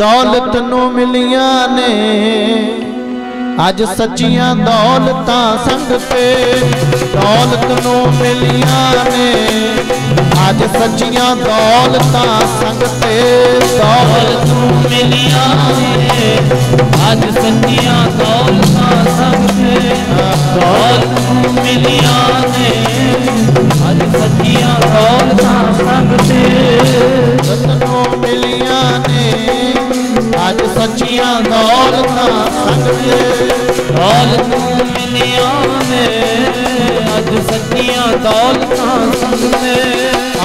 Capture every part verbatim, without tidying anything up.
दौलत नू मिलिया ने अज सच्चिया दौलता संगते, दौलत नू मिलिया ने अज सच्चिया दौलता संगते, दौलत नू मिलिया ने अज सच्चिया दौलता संगते, दौलत नू मिलिया ने अज सच्चिया दौलता संगते, दौलत नू मिलिया ने अज सच्चिया दौलता संगते, दौलत मिलिया ने अज सच्चिया दौलता संगते,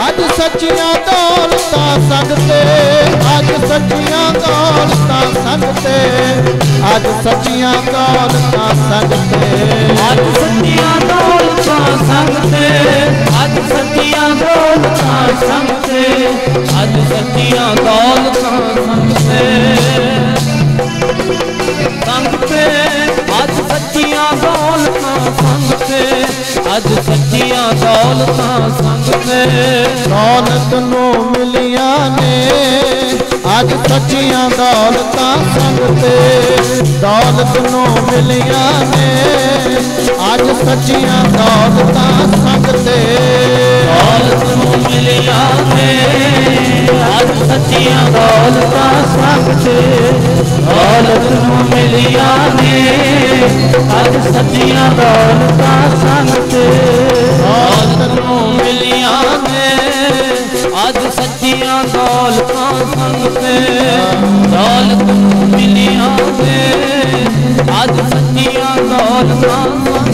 अज सच्चिया दौलता संगते, अज सच्चिया दौलता संगते, अज सच्चिया दौलता संगते, अज सच्चिया दौलता संगते, अज सच्चिया दौलता संगते, अज सच्चिया दौलता संगते, आज सच्चियां दौलता संगते, आज सच्चियां दौलता संगते, दौलत नू मिलिया ने आज सच्चियां दौलता संगते, दौलत नू मिलिया ने आज सच्चियां दौलता संगते, दौलत नू मिलिया ने आज सच्चियां दौलता संगते, दौलत नू मिलिया ने आज सच्चियां दौलता संगते, दौलत नू मिलिया ने आज सच्चियां दौलता संगते, दौलत नू मिलिया ने आज सच्चियां दौलता